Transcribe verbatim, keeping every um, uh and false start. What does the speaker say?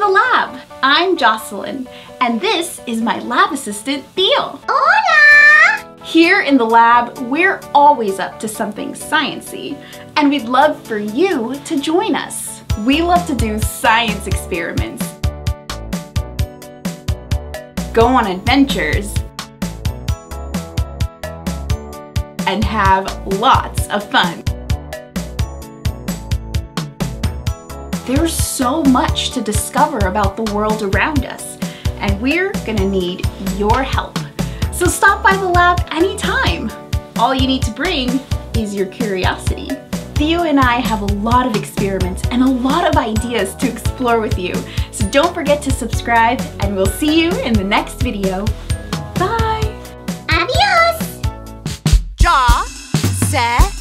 the lab. I'm Jocelyn, and this is my lab assistant, Theo. Hola! Here in the lab, we're always up to something sciencey, and we'd love for you to join us. We love to do science experiments, go on adventures, and have lots of fun. There's so much to discover about the world around us, and we're gonna need your help. So stop by the lab anytime. All you need to bring is your curiosity. Theo and I have a lot of experiments and a lot of ideas to explore with you. So don't forget to subscribe, and we'll see you in the next video. Bye. Adios. Ja, se.